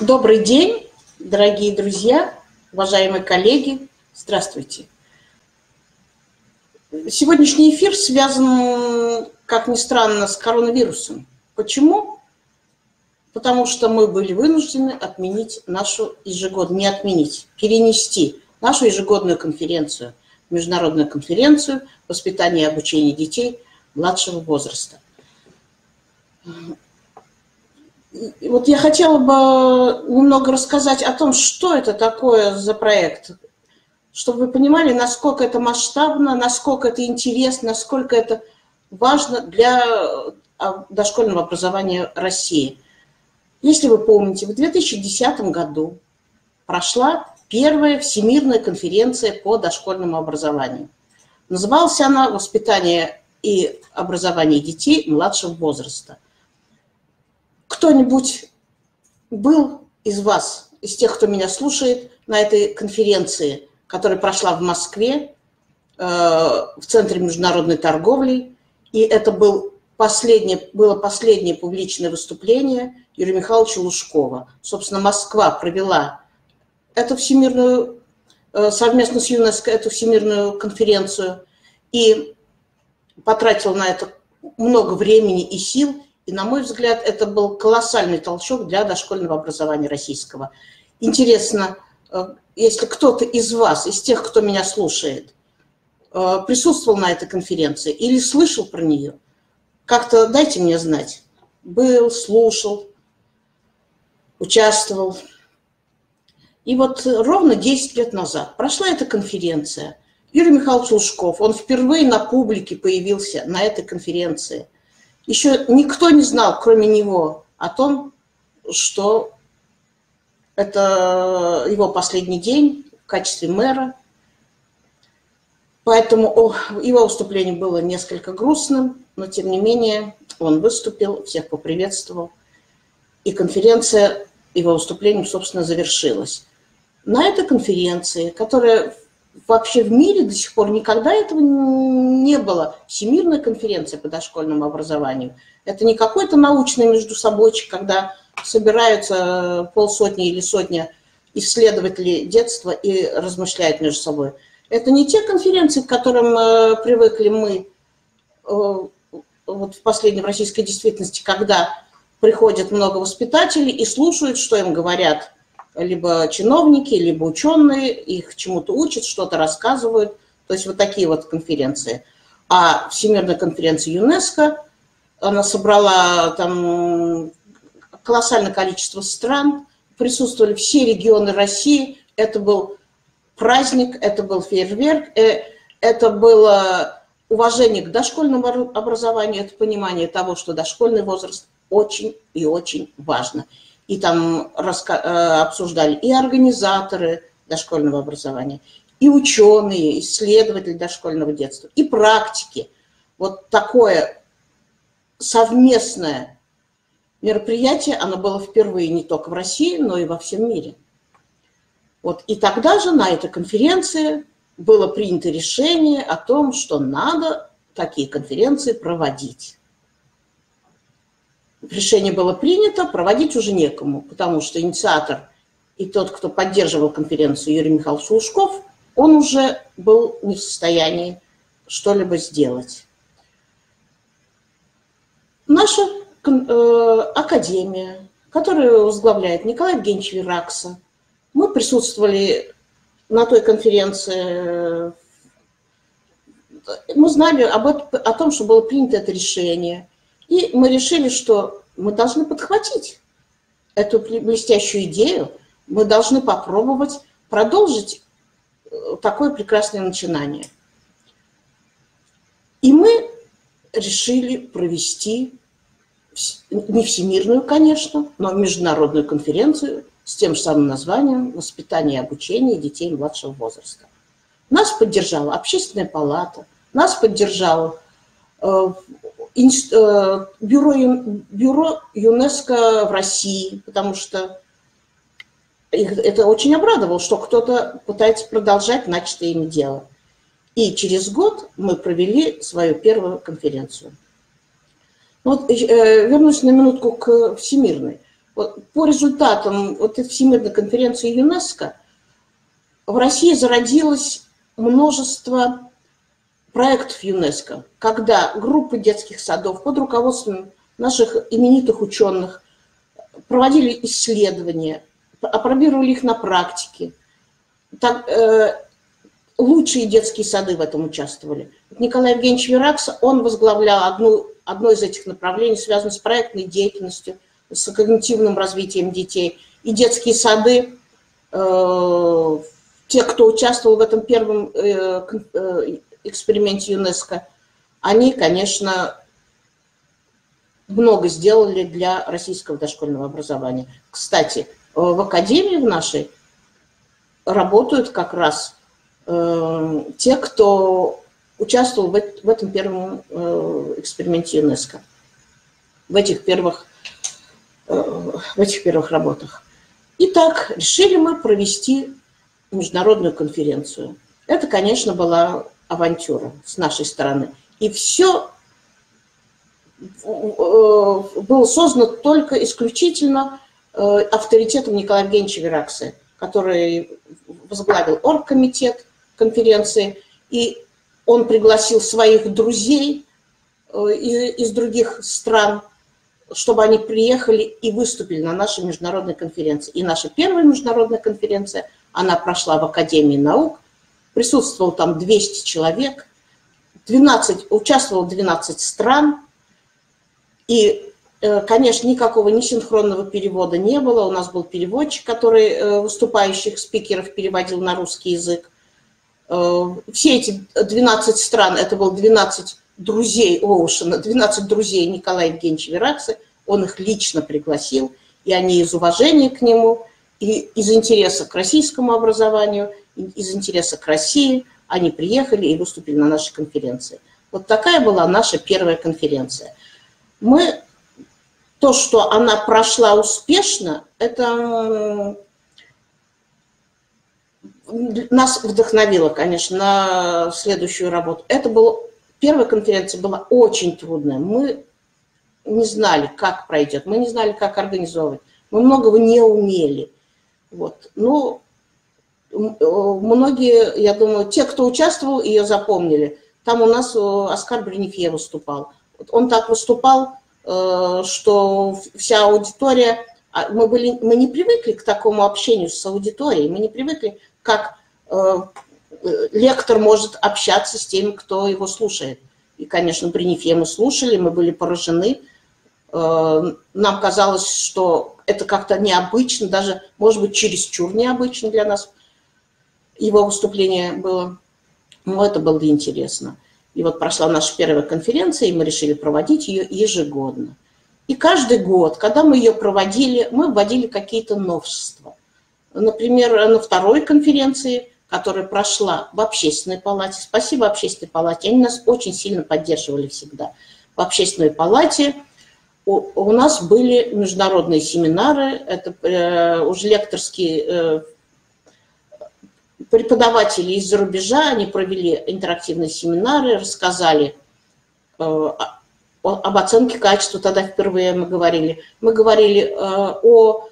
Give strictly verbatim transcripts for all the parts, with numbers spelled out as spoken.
Добрый день, дорогие друзья, уважаемые коллеги, здравствуйте. Сегодняшний эфир связан, как ни странно, с коронавирусом. Почему? Потому что мы были вынуждены отменить нашу ежегодную, не отменить, перенести нашу ежегодную конференцию, международную конференцию воспитания и обучения детей младшего возраста. Вот я хотела бы немного рассказать о том, что это такое за проект, чтобы вы понимали, насколько это масштабно, насколько это интересно, насколько это важно для дошкольного образования России. Если вы помните, в две тысячи десятом году прошла первая всемирная конференция по дошкольному образованию. Называлась она «Воспитание и образование детей младшего возраста». Кто-нибудь был из вас, из тех, кто меня слушает, на этой конференции, которая прошла в Москве, э, в Центре международной торговли, и это был последнее, было последнее публичное выступление Юрия Михайловича Лужкова. Собственно, Москва провела эту всемирную, э, совместно с ЮНЕСКО, эту всемирную конференцию, и потратила на это много времени и сил. И, на мой взгляд, это был колоссальный толчок для дошкольного образования российского. Интересно, если кто-то из вас, из тех, кто меня слушает, присутствовал на этой конференции или слышал про нее, как-то дайте мне знать. Был, слушал, участвовал. И вот ровно десять лет назад прошла эта конференция. Юрий Михайлович Лужков, он впервые на публике появился на этой конференции. Еще никто не знал, кроме него, о том, что это его последний день в качестве мэра. Поэтому его выступление было несколько грустным, но тем не менее он выступил, всех поприветствовал. И конференция его выступлением, собственно, завершилась. На этой конференции, которая вообще в мире до сих пор никогда этого не было. Всемирная конференция по дошкольному образованию. Это не какой-то научный междусобойчик, когда собираются полсотни или сотня исследователей детства и размышляют между собой. Это не те конференции, к которым привыкли мы вот в последней российской действительности, когда приходят много воспитателей и слушают, что им говорят либо чиновники, либо ученые, их чему-то учат, что-то рассказывают. То есть вот такие вот конференции. А Всемирная конференция ЮНЕСКО, она собрала там колоссальное количество стран, присутствовали все регионы России. Это был праздник, это был фейерверк, это было уважение к дошкольному образованию, это понимание того, что дошкольный возраст очень и очень важно. И там обсуждали и организаторы дошкольного образования, и ученые, исследователи дошкольного детства, и практики. Вот такое совместное мероприятие, оно было впервые не только в России, но и во всем мире. Вот. И тогда же на этой конференции было принято решение о том, что надо такие конференции проводить. Решение было принято, проводить уже некому, потому что инициатор и тот, кто поддерживал конференцию, Юрий Михайлович Лужков, он уже был не в состоянии что-либо сделать. Наша э, академия, которую возглавляет Николай Евгеньевич Веракса, мы присутствовали на той конференции, мы знали об, о том, что было принято это решение. И мы решили, что мы должны подхватить эту блестящую идею, мы должны попробовать продолжить такое прекрасное начинание. И мы решили провести не всемирную, конечно, но международную конференцию с тем же самым названием «Воспитание и обучение детей младшего возраста». Нас поддержала Общественная палата, нас поддержала Бюро, бюро ЮНЕСКО в России, потому что их это очень обрадовало, что кто-то пытается продолжать начатое им дело. И через год мы провели свою первую конференцию. Вот, э, вернусь на минутку к всемирной. Вот по результатам вот этой Всемирной конференции ЮНЕСКО в России зародилось множество проектов ЮНЕСКО, когда группы детских садов под руководством наших именитых ученых проводили исследования, опробировали их на практике. Так, э, лучшие детские сады в этом участвовали. Николай Евгеньевич Веракса, он возглавлял одну, одно из этих направлений, связанное с проектной деятельностью, с когнитивным развитием детей. И детские сады, э, те, кто участвовал в этом первом э, э, эксперименте ЮНЕСКО, они, конечно, много сделали для российского дошкольного образования. Кстати, в академии в нашей работают как раз э, те, кто участвовал в, в этом первом э, эксперименте ЮНЕСКО, в этих первых, э, в этих первых работах. Итак, решили мы провести международную конференцию. Это, конечно, была авантюра с нашей стороны. И все было создано только исключительно авторитетом Николая Евгеньевича Вераксы, который возглавил оргкомитет конференции, и он пригласил своих друзей из других стран, чтобы они приехали и выступили на нашей международной конференции. И наша первая международная конференция, она прошла в Академии наук, присутствовало там двести человек, двенадцать, участвовало двенадцать стран. И, конечно, никакого несинхронного перевода не было. У нас был переводчик, который выступающих спикеров переводил на русский язык. Все эти двенадцать стран, это было двенадцать друзей Оушена, двенадцать друзей Николая Евгеньевича Вераксы. Он их лично пригласил, и они из уважения к нему, и из интереса к российскому образованию, из интереса к России, они приехали и выступили на нашей конференции. Вот такая была наша первая конференция. Мы, то, что она прошла успешно, это нас вдохновило, конечно, на следующую работу. Это было, первая конференция была очень трудная. Мы не знали, как пройдет, мы не знали, как организовывать. Мы многого не умели. Вот. Но многие, я думаю, те, кто участвовал, ее запомнили. Там у нас Оскар Бренифье выступал. Он так выступал, что вся аудитория... Мы, были, мы не привыкли к такому общению с аудиторией, мы не привыкли, как лектор может общаться с теми, кто его слушает. И, конечно, Бренифье мы слушали, мы были поражены. Нам казалось, что это как-то необычно, даже, может быть, чересчур необычно для нас его выступление было. Но это было интересно. И вот прошла наша первая конференция, и мы решили проводить ее ежегодно. И каждый год, когда мы ее проводили, мы вводили какие-то новшества. Например, на второй конференции, которая прошла в Общественной палате, спасибо Общественной палате, они нас очень сильно поддерживали всегда. В Общественной палате у, у нас были международные семинары, это э, уже лекторские э, преподаватели из-за рубежа, они провели интерактивные семинары, рассказали э, о, об оценке качества, тогда впервые мы говорили. Мы говорили э, о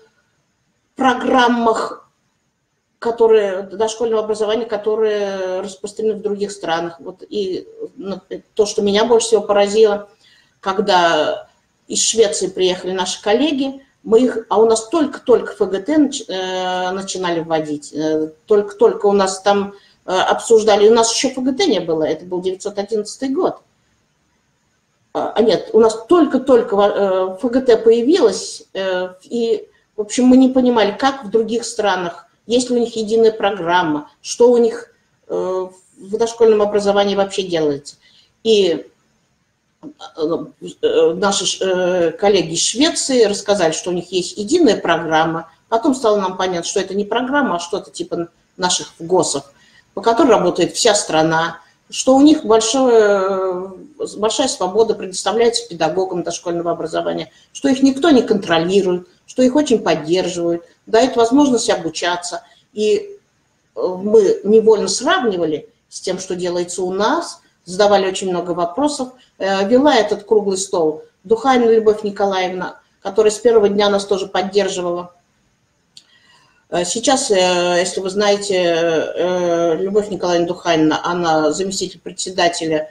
программах которые, дошкольного образования, которые распространены в других странах. Вот, и то, что меня больше всего поразило, когда из Швеции приехали наши коллеги, мы их, а у нас только-только ФГТ начинали вводить, только-только у нас там обсуждали, у нас еще ФГТ не было, это был девятьсот одиннадцатый год. А нет, у нас только-только ФГТ появилось, и, в общем, мы не понимали, как в других странах, есть ли у них единая программа, что у них в дошкольном образовании вообще делается. И... Наши коллеги из Швеции рассказали, что у них есть единая программа. Потом стало нам понятно, что это не программа, а что-то типа наших ГОСов, по которой работает вся страна, что у них большое, большая свобода предоставляется педагогам дошкольного образования, что их никто не контролирует, что их очень поддерживают, дают возможность обучаться. И мы невольно сравнивали с тем, что делается у нас, задавали очень много вопросов. Вела этот круглый стол Духанина Любовь Николаевна, которая с первого дня нас тоже поддерживала. Сейчас, если вы знаете, Любовь Николаевна Духанина, она заместитель председателя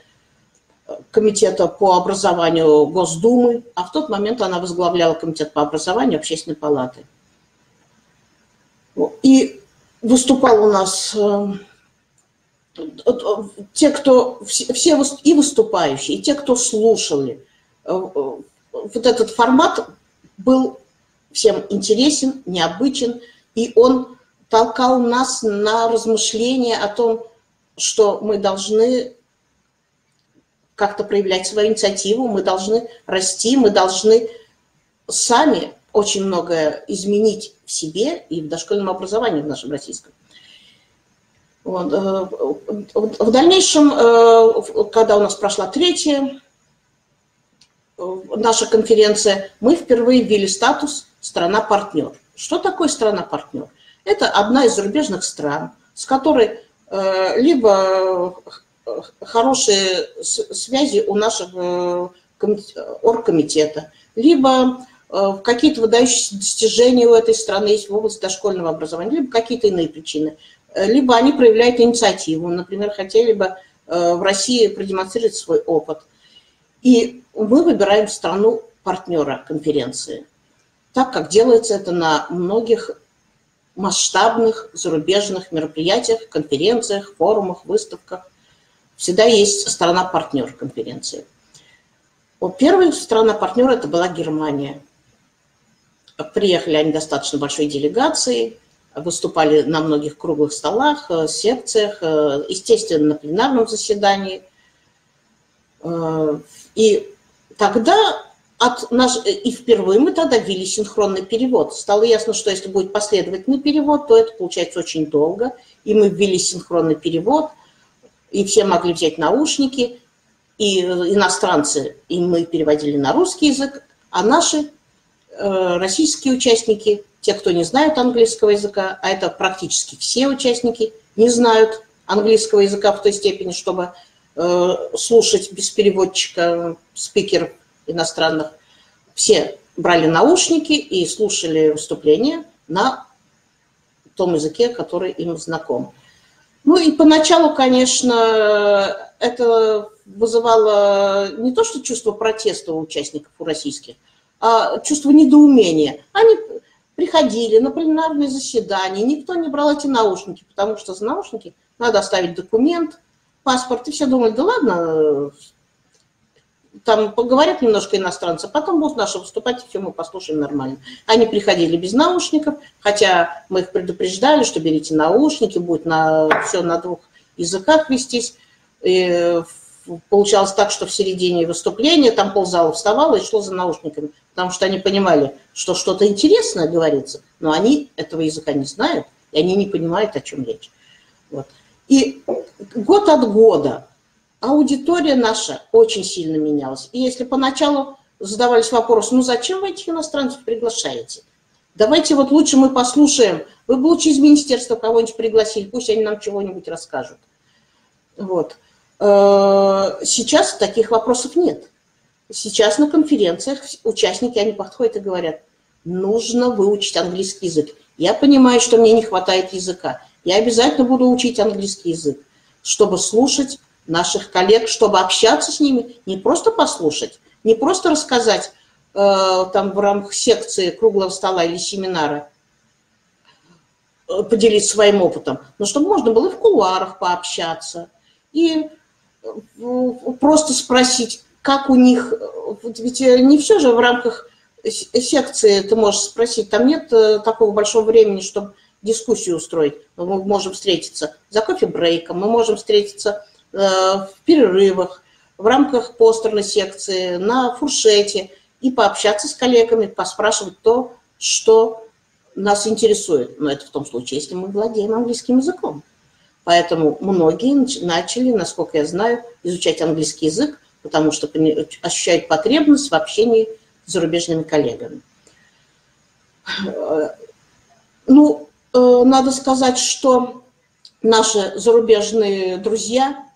комитета по образованию Госдумы, а в тот момент она возглавляла комитет по образованию Общественной палаты. И выступал у нас те, кто, все и выступающие, и те, кто слушали. Вот этот формат был всем интересен, необычен, и он толкал нас на размышления о том, что мы должны как-то проявлять свою инициативу, мы должны расти, мы должны сами очень многое изменить в себе и в дошкольном образовании в нашем российском. Вот. В дальнейшем, когда у нас прошла третья наша конференция, мы впервые ввели статус «Страна-партнер». Что такое страна-партнер? Это одна из зарубежных стран, с которой либо хорошие связи у нашего оргкомитета, либо какие-то выдающиеся достижения у этой страны есть в области дошкольного образования, либо какие-то иные причины, либо они проявляют инициативу, например, хотели бы в России продемонстрировать свой опыт. И мы выбираем страну-партнера конференции, так как делается это на многих масштабных зарубежных мероприятиях, конференциях, форумах, выставках. Всегда есть страна-партнер конференции. Первая страна-партнер это была Германия. Приехали они достаточно большой делегацией, выступали на многих круглых столах, секциях, естественно, на пленарном заседании. И тогда... От наш... И впервые мы тогда ввели синхронный перевод. Стало ясно, что если будет последовательный перевод, то это получается очень долго. И мы ввели синхронный перевод, и все могли взять наушники, и иностранцы, и мы переводили на русский язык, а наши э, российские участники, те, кто не знают английского языка, а это практически все участники, не знают английского языка в той степени, чтобы э, слушать без переводчика спикеров иностранных, все брали наушники и слушали выступления на том языке, который им знаком. Ну и поначалу, конечно, это вызывало не то что чувство протеста у участников, у российских, а чувство недоумения. Они приходили на пленарные заседания, никто не брал эти наушники, потому что за наушники надо оставить документ, паспорт, и все думали, да ладно, там поговорят немножко иностранцы, потом будут наши выступать, и все мы послушаем нормально. Они приходили без наушников, хотя мы их предупреждали, что берите наушники, будет на, все на двух языках вестись. И получалось так, что в середине выступления там ползала вставала и шло за наушниками, потому что они понимали, что что-то интересное говорится, но они этого языка не знают, и они не понимают, о чем речь. Вот. И год от года аудитория наша очень сильно менялась. И если поначалу задавались вопрос, ну зачем вы этих иностранцев приглашаете? Давайте вот лучше мы послушаем, вы бы лучше из министерства кого-нибудь пригласили, пусть они нам чего-нибудь расскажут. Вот. Сейчас таких вопросов нет. Сейчас на конференциях участники, они подходят и говорят, нужно выучить английский язык. Я понимаю, что мне не хватает языка. Я обязательно буду учить английский язык, чтобы слушать наших коллег, чтобы общаться с ними, не просто послушать, не просто рассказать э, там в рамках секции круглого стола или семинара, э, поделиться своим опытом, но чтобы можно было и в кулуарах пообщаться, и э, просто спросить, как у них, ведь не все же в рамках секции ты можешь спросить, там нет э, такого большого времени, чтобы дискуссию устроить, мы можем встретиться за кофе-брейком, мы можем встретиться в перерывах, в рамках постерной секции, на фуршете, и пообщаться с коллегами, поспрашивать то, что нас интересует. Но это в том случае, если мы владеем английским языком. Поэтому многие начали, насколько я знаю, изучать английский язык, потому что ощущают потребность в общении с зарубежными коллегами. Ну, надо сказать, что наши зарубежные друзья...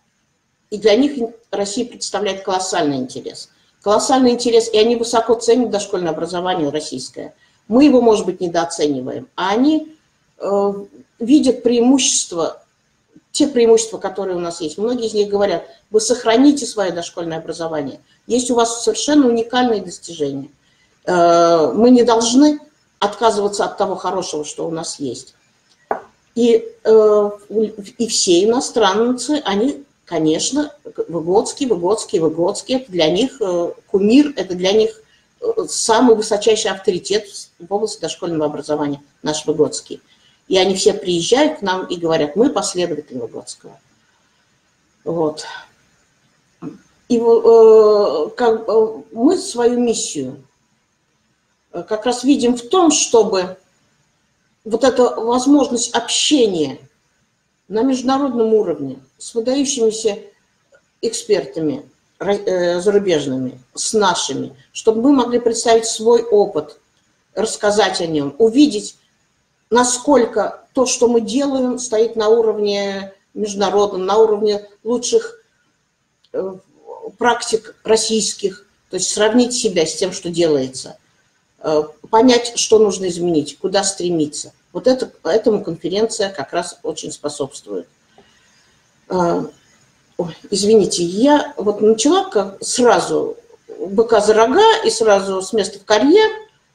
И для них Россия представляет колоссальный интерес. колоссальный интерес, и они высоко ценят дошкольное образование российское. Мы его, может быть, недооцениваем, а они э, видят преимущества, те преимущества, которые у нас есть. Многие из них говорят: вы сохраните свое дошкольное образование, есть у вас совершенно уникальные достижения. Э, мы не должны отказываться от того хорошего, что у нас есть. И, э, и все иностранцы, они, конечно, Выготский, Выготский, Выготский, это для них э, кумир, это для них самый высочайший авторитет в области дошкольного образования, наш Выготский. И они все приезжают к нам и говорят: мы последователи Выготского. Вот. И э, как, э, мы свою миссию как раз видим в том, чтобы вот эта возможность общения на международном уровне с выдающимися экспертами зарубежными, с нашими, чтобы мы могли представить свой опыт, рассказать о нем, увидеть, насколько то, что мы делаем, стоит на уровне международном, на уровне лучших практик российских, то есть сравнить себя с тем, что делается, понять, что нужно изменить, куда стремиться. Вот это, этому конференция как раз очень способствует. Ой, извините, я вот начала как сразу быка за рога и сразу с места в карьер,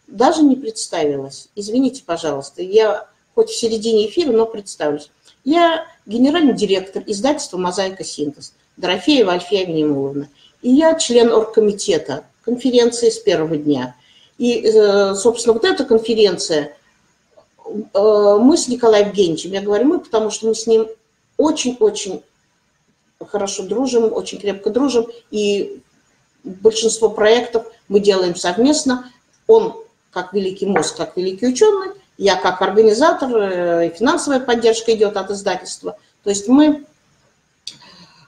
даже не представилась. Извините, пожалуйста, я хоть в середине эфира, но представлюсь. Я генеральный директор издательства «Мозаика Синтез» Дорофеева Альфия Минимуловна. И я член оргкомитета конференции с первого дня. И, собственно, вот эта конференция, мы с Николаем Евгеньевичем, я говорю мы, потому что мы с ним очень-очень хорошо дружим, очень крепко дружим, и большинство проектов мы делаем совместно. Он как великий мозг, как великий ученый, я как организатор, и финансовая поддержка идет от издательства. То есть мы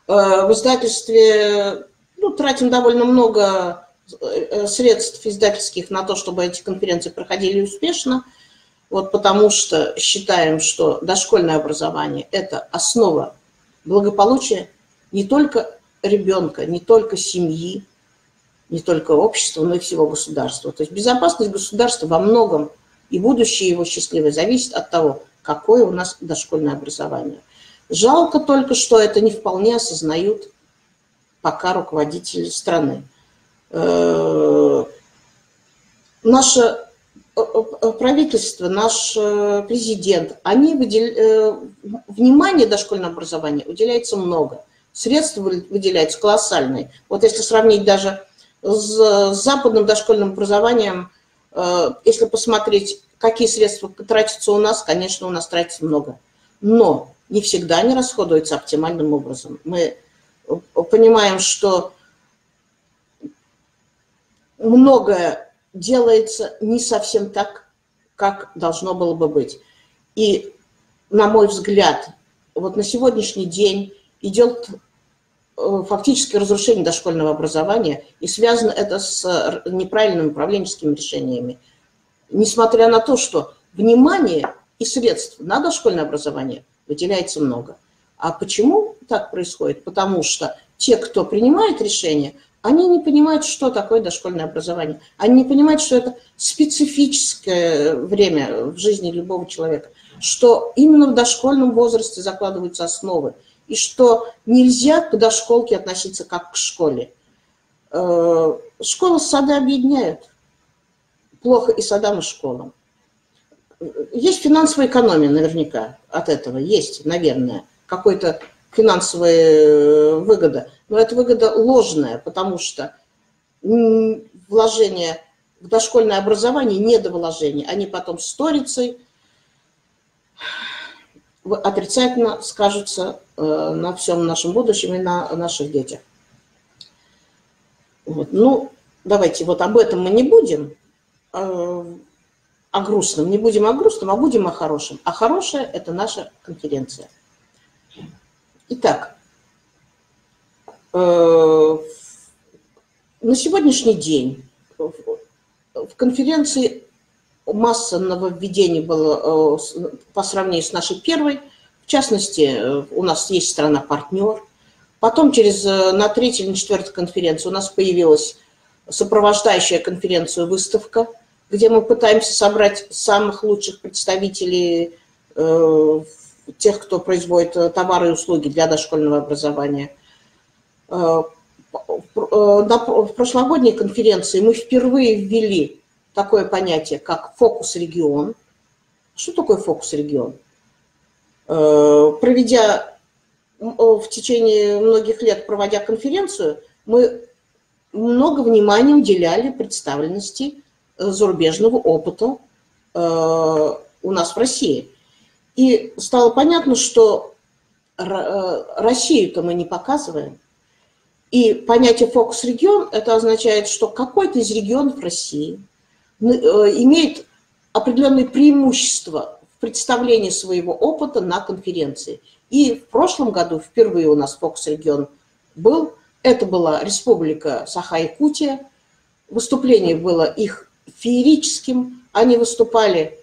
в издательстве ну, тратим довольно много средств издательских на то, чтобы эти конференции проходили успешно, вот потому что считаем, что дошкольное образование – это основа благополучия не только ребенка, не только семьи, не только общества, но и всего государства. То есть безопасность государства во многом и будущее его счастливое зависит от того, какое у нас дошкольное образование. Жалко только, что это не вполне осознают пока руководители страны. Наше правительство, наш президент, они выдел... внимание дошкольному образованию уделяется много. Средств выделяются колоссальные. Вот если сравнить даже с западным дошкольным образованием, если посмотреть, какие средства тратятся у нас, конечно, у нас тратится много. Но не всегда они расходуются оптимальным образом. Мы понимаем, что многое делается не совсем так, как должно было бы быть. И, на мой взгляд, вот на сегодняшний день идет фактическое разрушение дошкольного образования, и связано это с неправильными управленческими решениями. Несмотря на то, что внимания и средств на дошкольное образование выделяется много. А почему так происходит? Потому что те, кто принимает решения, они не понимают, что такое дошкольное образование. Они не понимают, что это специфическое время в жизни любого человека, что именно в дошкольном возрасте закладываются основы, и что нельзя к дошколке относиться как к школе. Школы с садом объединяют. Плохо и садам, и школам. Есть финансовая экономия наверняка от этого. Есть, наверное, какой-то финансовая выгода. Но эта выгода ложная, потому что вложение в дошкольное образование – недовложение. Они потом сторицей отрицательно скажутся на всем нашем будущем и на наших детях. Вот. Ну, давайте вот об этом мы не будем, о грустном. Не будем о грустном, а будем о хорошем. А хорошее – это наша конференция. Итак, на сегодняшний день в конференции масса нововведений было по сравнению с нашей первой. В частности, у нас есть страна-партнер. Потом через, на третью или четвертую конференцию у нас появилась сопровождающая конференцию выставка, где мы пытаемся собрать самых лучших представителей, э, тех, кто производит товары и услуги для дошкольного образования. Э, в прошлогодней конференции мы впервые ввели такое понятие, как фокус-регион. Что такое фокус-регион? Э, проведя в течение многих лет, проводя конференцию, мы много внимания уделяли представленности зарубежного опыта у нас в России. И стало понятно, что Россию-то мы не показываем. И понятие «фокус-регион» – это означает, что какой-то из регионов России имеет определенные преимущества в представлении своего опыта на конференции. И в прошлом году впервые у нас «фокус-регион» был. Это была республика Саха-Якутия. Выступление было их феерическим. Они выступали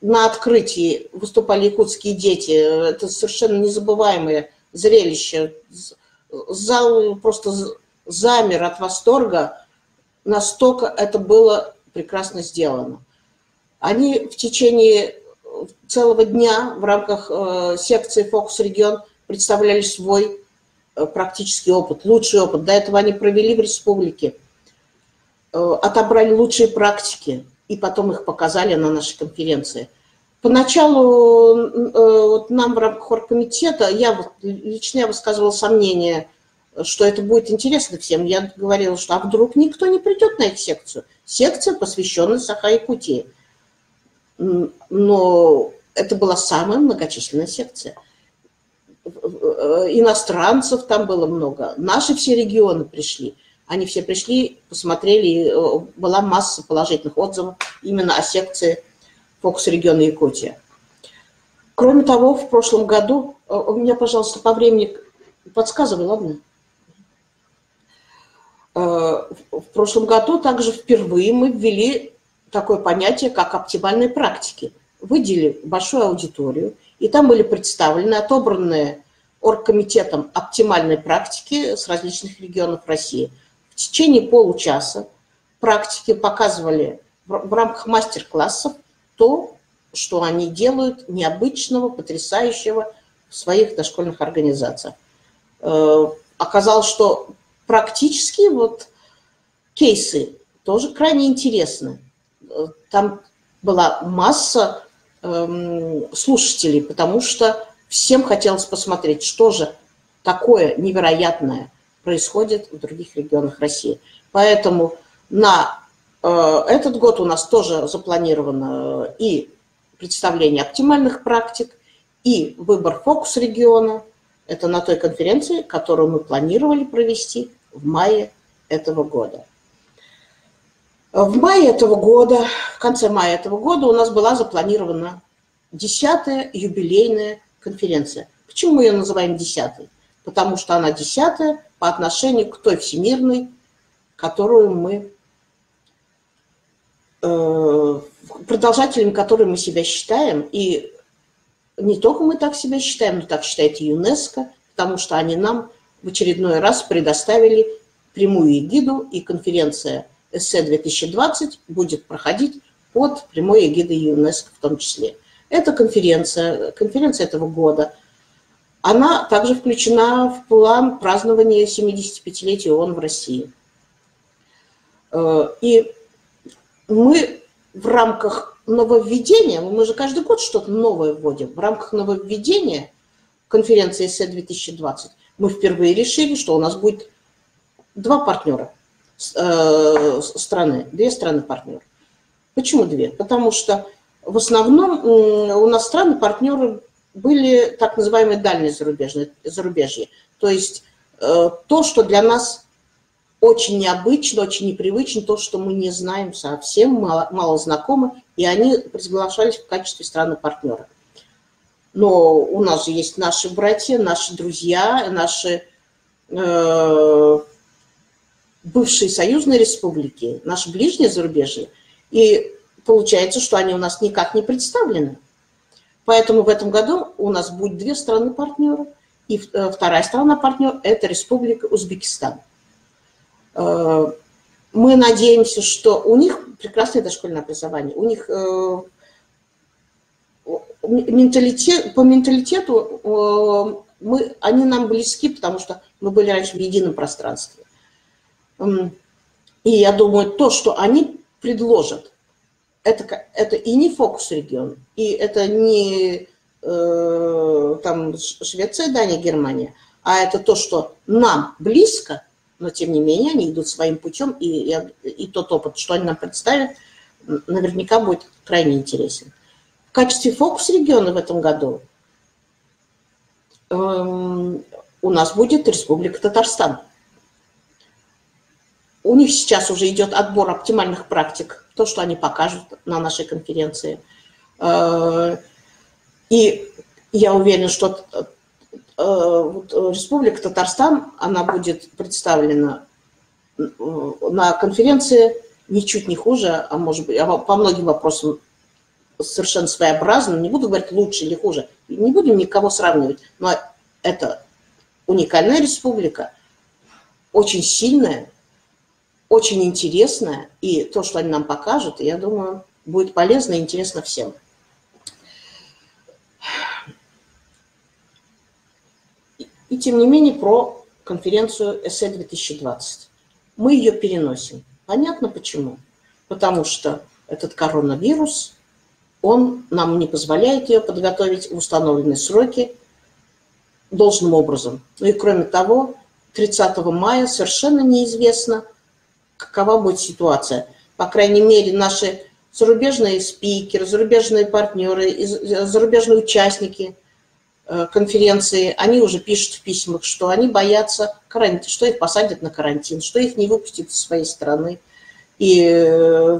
на открытии, выступали якутские дети. Это совершенно незабываемое зрелище. Зал просто замер от восторга. Настолько это было прекрасно сделано. Они в течение целого дня в рамках секции «Фокус-регион» представляли свой практический опыт, лучший опыт. До этого они провели в республике, отобрали лучшие практики и потом их показали на нашей конференции. Поначалу вот нам в рамках оргкомитета, я лично я высказывала сомнение, что это будет интересно всем. Я говорила, что а вдруг никто не придет на эту секцию. Секция, посвященная Саха-Якутии. Но это была самая многочисленная секция. Иностранцев там было много. Наши все регионы пришли. Они все пришли, посмотрели, была масса положительных отзывов именно о секции «Фокус региона Якутия». Кроме того, в прошлом году, у меня, пожалуйста, по времени подсказывай, ладно? В прошлом году также впервые мы ввели такое понятие, как оптимальные практики. Выделили большую аудиторию, и там были представлены, отобранные оргкомитетом оптимальной практики с различных регионов России. В течение получаса практики показывали в рамках мастер-классов то, что они делают необычного, потрясающего в своих дошкольных организациях. Оказалось, что практически вот кейсы тоже крайне интересны. Там была масса слушателей, потому что всем хотелось посмотреть, что же такое невероятное происходит в других регионах России. Поэтому на э, этот год у нас тоже запланировано и представление оптимальных практик, и выбор фокус региона. Это на той конференции, которую мы планировали провести в мае этого года. В мае этого года, в конце мая этого года у нас была запланирована десятая юбилейная конференция. Почему мы ее называем десятой? Потому что она десятая по отношению к той всемирной, которую мы, э, продолжателем которой мы себя считаем. И не только мы так себя считаем, но так считает и ЮНЕСКО, потому что они нам в очередной раз предоставили прямую эгиду, и конференция и си си и две тысячи двадцать будет проходить под прямой эгидой ЮНЕСКО в том числе. Эта конференция, конференция этого года, она также включена в план празднования семидесятипятилетия ООН в России. И мы в рамках нововведения, мы же каждый год что-то новое вводим, в рамках нововведения конференции и си си и две тысячи двадцать мы впервые решили, что у нас будет два партнера страны, две страны-партнера. Почему две? Потому что в основном у нас страны-партнеры были так называемые дальние зарубежные, зарубежья. То есть то, что для нас очень необычно, очень непривычно, то, что мы не знаем совсем, мало, мало знакомы, и они приглашались в качестве страны-партнера. Но у нас же есть наши братья, наши друзья, наши э, бывшие союзные республики, наши ближние зарубежья. И получается, что они у нас никак не представлены. Поэтому в этом году у нас будет две страны-партнера, и вторая страна-партнер – это Республика Узбекистан. Мы мы надеемся, что у них прекрасное дошкольное образование, у них э, менталитет, по менталитету э, мы, они нам близки, потому что мы были раньше в едином пространстве. И я думаю, то, что они предложат, это, это и не фокус-регион, и это не э, там, Швеция, Дания, Германия, а это то, что нам близко, но тем не менее они идут своим путем, и, и, и тот опыт, что они нам представят, наверняка будет крайне интересен. В качестве фокус-региона в этом году э, у нас будет Республика Татарстан. У них сейчас уже идет отбор оптимальных практик, то, что они покажут на нашей конференции. И я уверена, что Республика Татарстан, она будет представлена на конференции ничуть не хуже, а может быть, по многим вопросам совершенно своеобразно. Не буду говорить лучше или хуже, не будем никого сравнивать, но это уникальная республика, очень сильная, очень интересно, и то, что они нам покажут, я думаю, будет полезно и интересно всем. И, и тем не менее, про конференцию и си си и две тысячи двадцать. Мы ее переносим. Понятно почему? Потому что этот коронавирус, он нам не позволяет ее подготовить в установленные сроки должным образом. Ну и кроме того, тридцатого мая совершенно неизвестно, какова будет ситуация. По крайней мере, наши зарубежные спикеры, зарубежные партнеры, зарубежные участники конференции, они уже пишут в письмах, что они боятся карантина, что их посадят на карантин, что их не выпустят из своей страны. И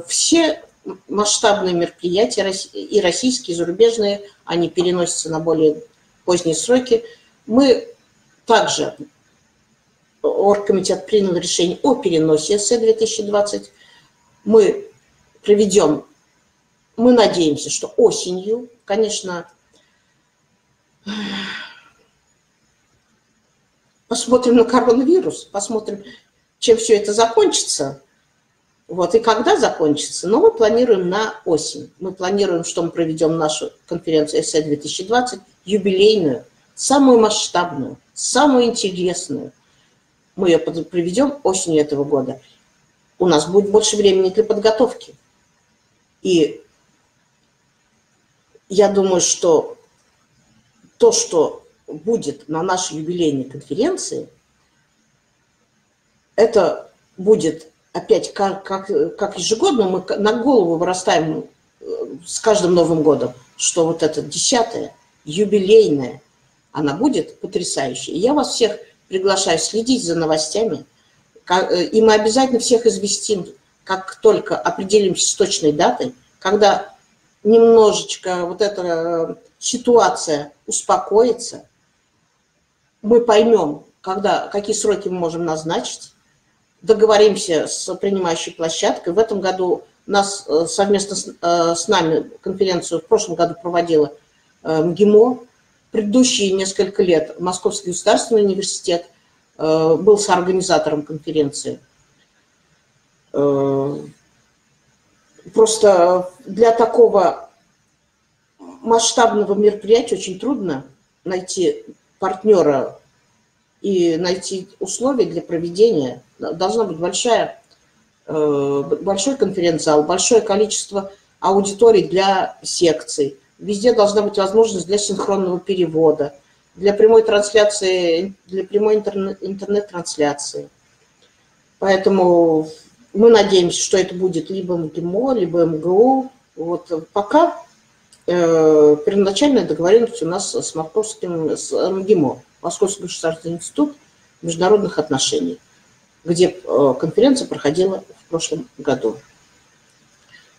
все масштабные мероприятия, и российские, и зарубежные, они переносятся на более поздние сроки. Мы также... Оргкомитет принял решение о переносе и си си и две тысячи двадцать. Мы проведем, мы надеемся, что осенью, конечно, посмотрим на коронавирус, посмотрим, чем все это закончится, вот, и когда закончится. Но мы планируем на осень. Мы планируем, что мы проведем нашу конференцию и си си и две тысячи двадцать, юбилейную, самую масштабную, самую интересную. Мы ее проведем осенью этого года. У нас будет больше времени для подготовки. И я думаю, что то, что будет на нашей юбилейной конференции, это будет опять как, как, как ежегодно. Мы на голову вырастаем с каждым Новым годом, что вот эта десятая, юбилейная, она будет потрясающей. И я вас всех... приглашаю следить за новостями, и мы обязательно всех известим, как только определимся с точной датой, когда немножечко вот эта ситуация успокоится, мы поймем, когда, какие сроки мы можем назначить, договоримся с принимающей площадкой. В этом году нас совместно с, с нами конференцию в прошлом году проводила МГИМО. Предыдущие несколько лет Московский государственный университет э, был соорганизатором конференции. Э, просто для такого масштабного мероприятия очень трудно найти партнера и найти условия для проведения. Должна быть большая, э, большой конференц-зал, большое количество аудиторий для секций. Везде должна быть возможность для синхронного перевода, для прямой трансляции, для прямой интернет-трансляции. Поэтому мы надеемся, что это будет либо МГИМО, либо МГУ. Вот пока э, первоначальная договоренность у нас с московским, с МГИМО, Московский государственный институт международных отношений, где э, конференция проходила в прошлом году.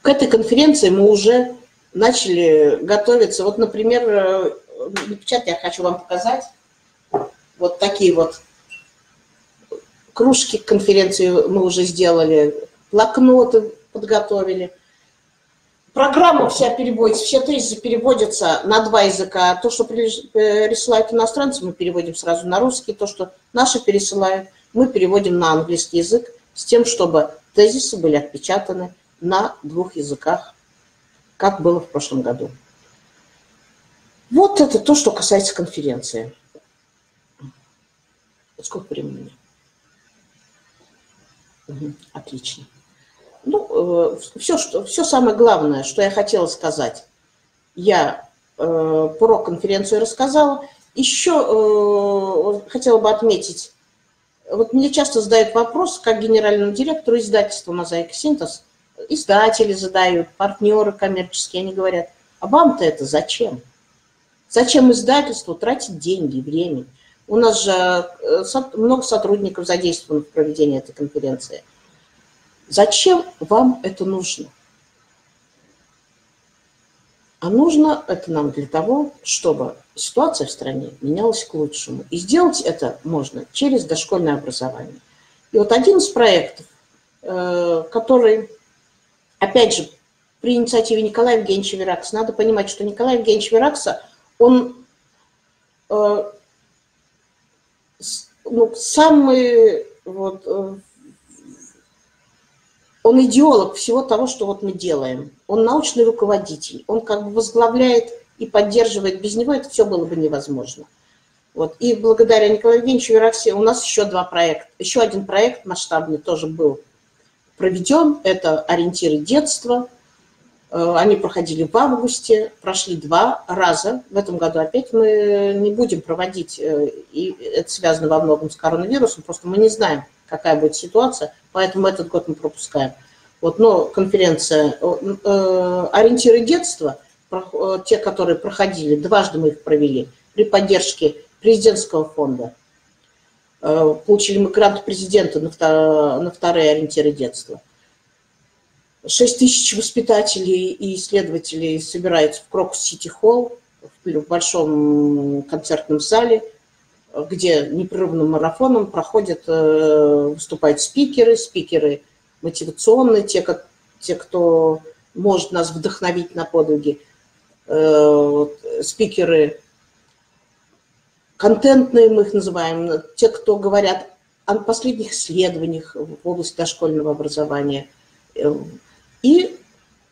К этой конференции мы уже... начали готовиться. Вот, например, на печати я хочу вам показать вот такие вот кружки к конференции мы уже сделали, блокноты подготовили. Программа вся переводится, все тезисы переводятся на два языка. То, что пересылают иностранцы, мы переводим сразу на русский. То, что наши пересылают, мы переводим на английский язык с тем, чтобы Тезисы были отпечатаны на двух языках, как было в прошлом году. Вот это то, что касается конференции. Сколько времени? Угу, отлично. Ну, э, все, что, все самое главное, что я хотела сказать, я э, про конференцию рассказала. Еще э, хотела бы отметить, вот мне часто задают вопрос, как генеральному директору издательства «Мозаика Синтез», издатели задают, партнеры коммерческие, они говорят, а вам-то это зачем? Зачем издательству тратить деньги и время? У нас же много сотрудников задействовано в проведении этой конференции. Зачем вам это нужно? А нужно это нам для того, чтобы ситуация в стране менялась к лучшему. И сделать это можно через дошкольное образование. И вот один из проектов, который, опять же, при инициативе Николая Евгеньевича Веракса, надо понимать, что Николай Евгеньевич Веракса, он... Ну, самый, вот, он идеолог всего того, что вот мы делаем. Он научный руководитель, он как бы возглавляет и поддерживает. Без него это все было бы невозможно. Вот. И благодаря Николаю Евгеньевичу Вераксе у нас еще два проекта. Еще один проект масштабный тоже был проведен. Это ориентиры детства. Они проходили в августе, прошли два раза. В этом году опять мы не будем проводить, и это связано во многом с коронавирусом, просто мы не знаем, какая будет ситуация, поэтому этот год мы пропускаем. Вот, но конференция «Ориентиры детства», те, которые проходили, дважды мы их провели при поддержке президентского фонда. Получили мы грант президента на вторые ориентиры детства. шесть тысяч воспитателей и исследователей собираются в Крокус-Сити-Холл, в большом концертном зале, где непрерывным марафоном проходят, выступают спикеры, спикеры мотивационные, те, как, те, кто может нас вдохновить на подвиги, спикеры контентные, мы их называем, те, кто говорят о последних исследованиях в области дошкольного образования, и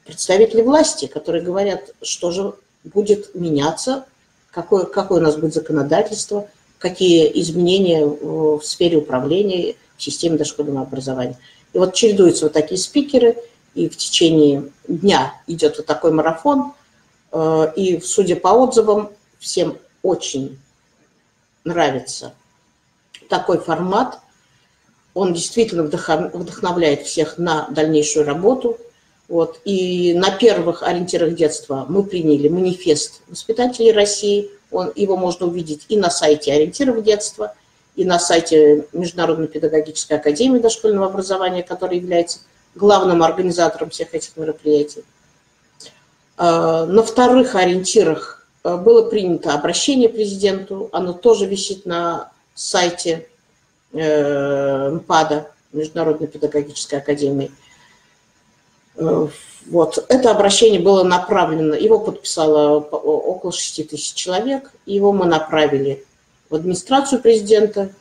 представители власти, которые говорят, что же будет меняться, какое, какое у нас будет законодательство, какие изменения в сфере управления, в системе дошкольного образования. И вот чередуются вот такие спикеры, и в течение дня идет вот такой марафон, и, судя по отзывам, всем очень нравится такой формат. Он действительно вдохновляет всех на дальнейшую работу. Вот. И на первых ориентирах детства мы приняли манифест воспитателей России. Он, его можно увидеть и на сайте ориентиров детства, и на сайте Международной педагогической академии дошкольного образования, которая является главным организатором всех этих мероприятий. На вторых ориентирах было принято обращение президенту. Оно тоже висит на сайте МПАДа, Международной педагогической академии. Вот. Это обращение было направлено, его подписало около шести тысяч человек, его мы направили в администрацию президента,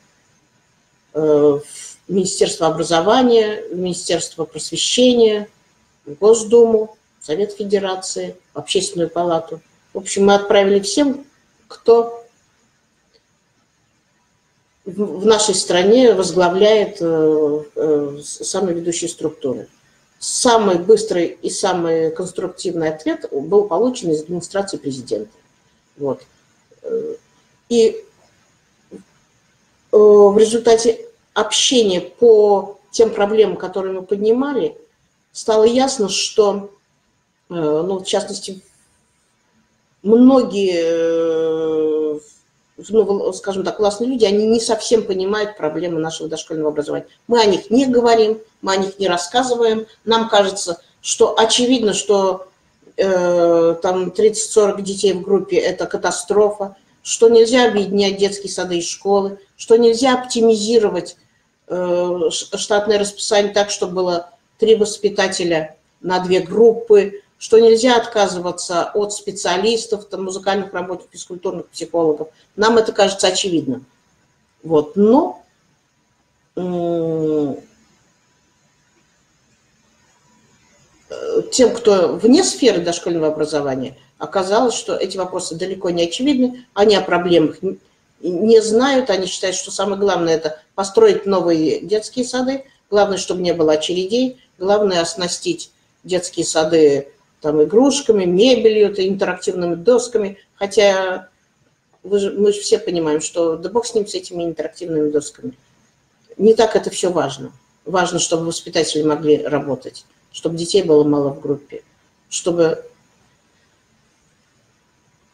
в Министерство образования, в Министерство просвещения, в Госдуму, в Совет Федерации, в Общественную палату. В общем, мы отправили всем, кто... в нашей стране возглавляет самые ведущие структуры. Самый быстрый и самый конструктивный ответ был получен из администрации президента. Вот. И в результате общения по тем проблемам, которые мы поднимали, стало ясно, что, ну, в частности, многие... Ну, скажем так, классные люди, они не совсем понимают проблемы нашего дошкольного образования. Мы о них не говорим, мы о них не рассказываем. Нам кажется, что очевидно, что э, там тридцать-сорок детей в группе – это катастрофа, что нельзя объединять детские сады и школы, что нельзя оптимизировать э, штатное расписание так, чтобы было три воспитателя на две группы, что нельзя отказываться от специалистов, там, музыкальных работников, физкультурных психологов. Нам это кажется очевидно. Вот. Но тем, кто вне сферы дошкольного образования, оказалось, что эти вопросы далеко не очевидны, они о проблемах не знают, они считают, что самое главное – это построить новые детские сады, главное, чтобы не было очередей, главное – оснастить детские сады там, игрушками, мебелью, интерактивными досками, хотя вы же, мы же все понимаем, что да бог с ним, с этими интерактивными досками. Не так это все важно. Важно, чтобы воспитатели могли работать, чтобы детей было мало в группе, чтобы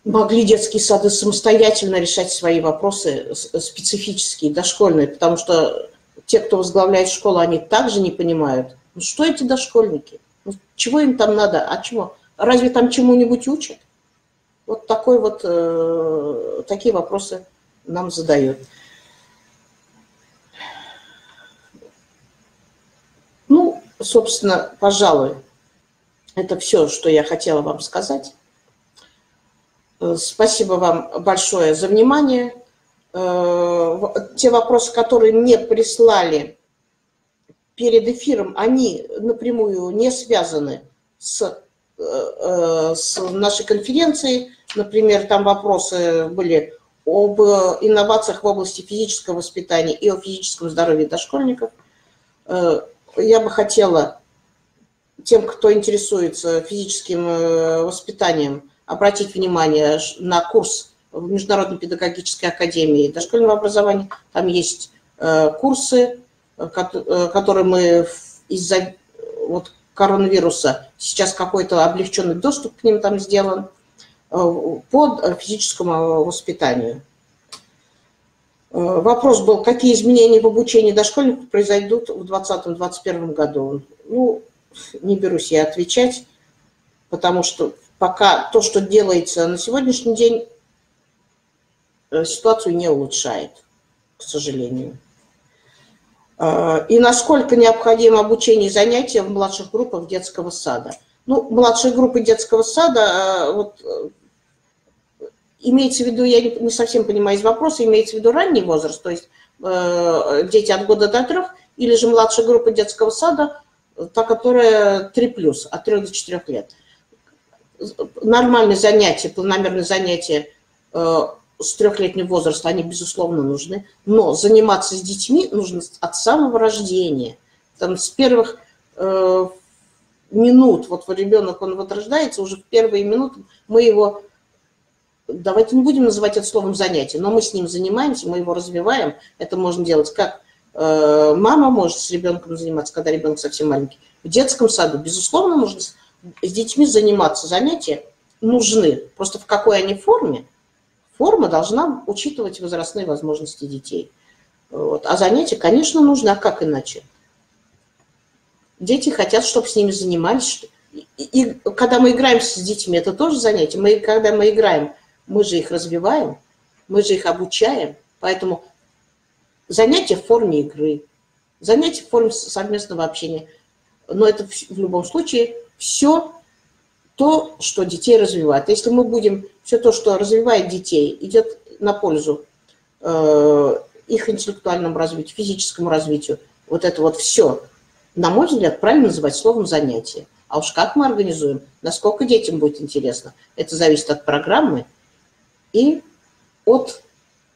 могли детские сады самостоятельно решать свои вопросы специфические, дошкольные, потому что те, кто возглавляет школу, они также не понимают, ну, что эти дошкольники, ну, чего им там надо, а чего? Разве там чему-нибудь учат? Вот, такой вот э, такие вопросы нам задают. Ну, собственно, пожалуй, это все, что я хотела вам сказать. Спасибо вам большое за внимание. Те вопросы, которые мне прислали перед эфиром, они напрямую не связаны с, с нашей конференцией. Например, там вопросы были об инновациях в области физического воспитания и о физическом здоровье дошкольников. Я бы хотела тем, кто интересуется физическим воспитанием, обратить внимание на курс в Международной педагогической академии дошкольного образования. Там есть курсы, которые мы из-за вот, коронавируса, сейчас какой-то облегченный доступ к ним там сделан, по физическому воспитанию. Вопрос был, какие изменения в обучении дошкольников произойдут в двадцатом — двадцать первом году. Ну, не берусь я отвечать, потому что пока то, что делается на сегодняшний день, ситуацию не улучшает, к сожалению. И насколько необходимо обучение и занятия в младших группах детского сада. Ну, младшие группы детского сада... вот, имеется в виду, я не совсем понимаю из вопроса, имеется в виду ранний возраст, то есть э, дети от года до трех, или же младшая группа детского сада, та, которая три плюс, от трёх до четырёх лет. Нормальные занятия, планомерные занятия э, с трехлетнего возраста, они, безусловно, нужны, но заниматься с детьми нужно от самого рождения. Там, с первых э, минут, вот ребенок, он вот рождается, уже в первые минуты мы его... Давайте не будем называть это словом занятие, но мы с ним занимаемся, мы его развиваем. Это можно делать как мама может с ребенком заниматься, когда ребенок совсем маленький. В детском саду, безусловно, нужно с детьми заниматься. Занятия нужны. Просто в какой они форме? Форма должна учитывать возрастные возможности детей. Вот. А занятия, конечно, нужны, а как иначе? Дети хотят, чтобы с ними занимались. И, и когда мы играем с детьми, это тоже занятие. Мы, когда мы играем... Мы же их развиваем, мы же их обучаем. Поэтому занятия в форме игры, занятия в форме совместного общения. Но это в любом случае все то, что детей развивает. Если мы будем... Все то, что развивает детей, идет на пользу э, их интеллектуальному развитию, физическому развитию. Вот это вот все, на мой взгляд, правильно называть словом занятие. А уж как мы организуем, насколько детям будет интересно, это зависит от программы и от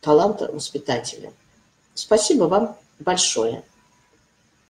таланта воспитателя. Спасибо вам большое.